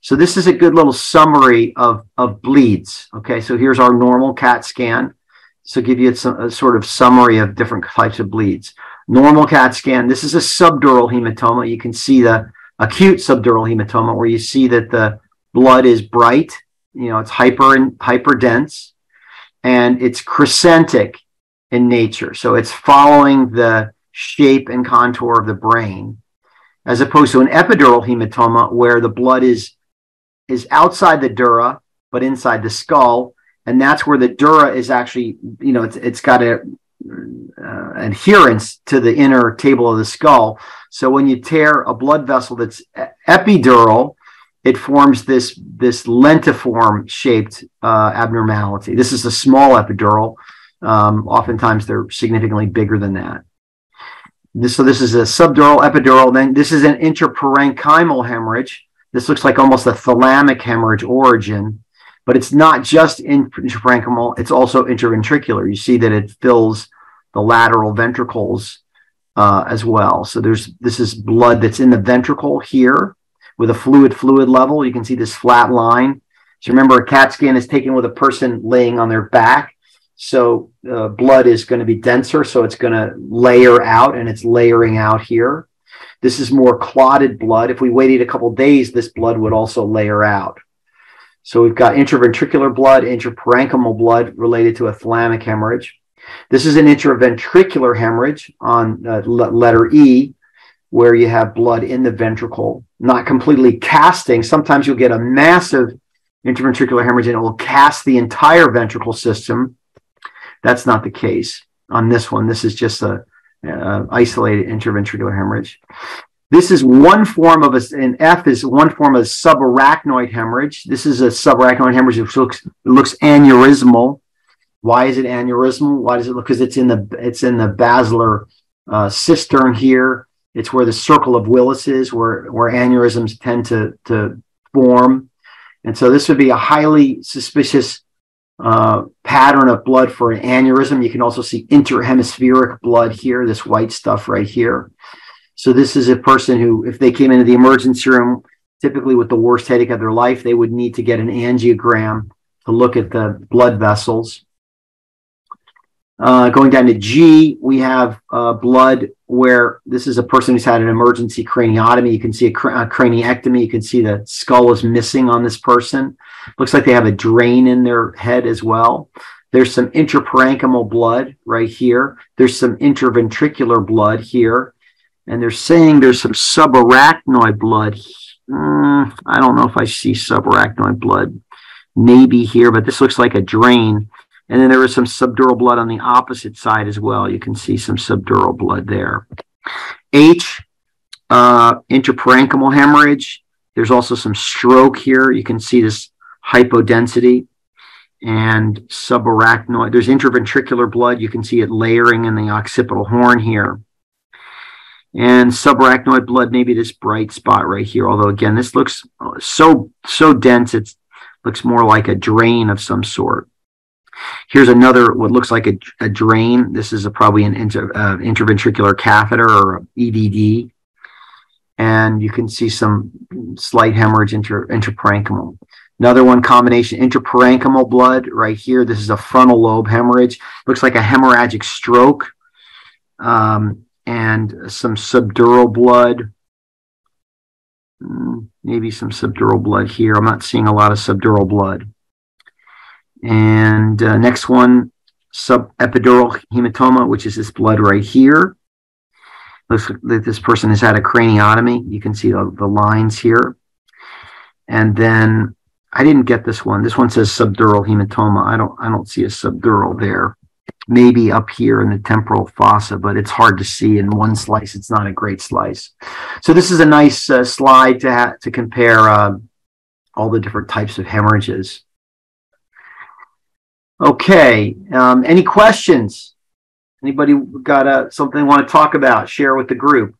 So this is a good little summary of bleeds. Okay, so here's our normal CAT scan. So give you a sort of summary of different types of bleeds. Normal CAT scan, this is a subdural hematoma. You can see the acute subdural hematoma where you see that the blood is bright. You know, it's hyperdense, and it's crescentic in nature. So it's following the shape and contour of the brain, as opposed to an epidural hematoma where the blood is outside the dura, but inside the skull. And that's where the dura is actually, you know, it's got a adherence to the inner table of the skull. So when you tear a blood vessel that's epidural, it forms this lentiform shaped abnormality. This is a small epidural. Oftentimes they're significantly bigger than that. So this is a subdural epidural. Then this is an intraparenchymal hemorrhage. This looks like almost a thalamic hemorrhage origin, but it's not just intraparenchymal, it's also interventricular. You see that it fills the lateral ventricles as well. So this is blood that's in the ventricle here with a fluid level. You can see this flat line. So remember, a CAT scan is taken with a person laying on their back. So blood is going to be denser, so it's going to layer out, and it's layering out here. This is more clotted blood. If we waited a couple days, this blood would also layer out. So we've got intraventricular blood, intraparenchymal blood related to a thalamic hemorrhage. This is an intraventricular hemorrhage on letter E, where you have blood in the ventricle, not completely casting. Sometimes you'll get a massive interventricular hemorrhage and it will cast the entire ventricle system. That's not the case on this one. This is just a isolated interventricular hemorrhage. This is one form of an F is one form of subarachnoid hemorrhage. This is a subarachnoid hemorrhage which looks aneurysmal. Why is it aneurysmal? Why does it look? Because it's in the basilar cistern here. It's where the circle of Willis is, where aneurysms tend to form, and so this would be a highly suspicious pattern of blood for an aneurysm. You can also see interhemispheric blood here, this white stuff right here. So this is a person who, if they came into the emergency room, typically with the worst headache of their life, they would need to get an angiogram to look at the blood vessels. Going down to G, we have blood where this is a person who's had an emergency craniotomy. You can see a craniectomy. You can see the skull is missing on this person. Looks like they have a drain in their head as well. There's some intraparenchymal blood right here. There's some intraventricular blood here. And they're saying there's some subarachnoid blood. I don't know if I see subarachnoid blood. Maybe here, but this looks like a drain. And then there was some subdural blood on the opposite side as well. You can see some subdural blood there. H, intraparenchymal hemorrhage. There's also some stroke here. You can see this hypodensity and subarachnoid. There's intraventricular blood. You can see it layering in the occipital horn here. And subarachnoid blood, maybe this bright spot right here. Although, again, this looks so dense, it looks more like a drain of some sort. Here's another, what looks like a drain. This is probably an interventricular catheter or EVD. And you can see some slight hemorrhage intraparenchymal. Another one, combination intraparenchymal blood right here. This is a frontal lobe hemorrhage. Looks like a hemorrhagic stroke and some subdural blood. Maybe some subdural blood here. I'm not seeing a lot of subdural blood. And next one, subepidural hematoma, which is this blood right here. Looks like this person has had a craniotomy. You can see the lines here. And then I didn't get this one. This one says subdural hematoma. I don't see a subdural there. Maybe up here in the temporal fossa, but it's hard to see in one slice. It's not a great slice. So this is a nice slide to compare all the different types of hemorrhages. Okay, any questions? Anybody got something they want to talk about, share with the group?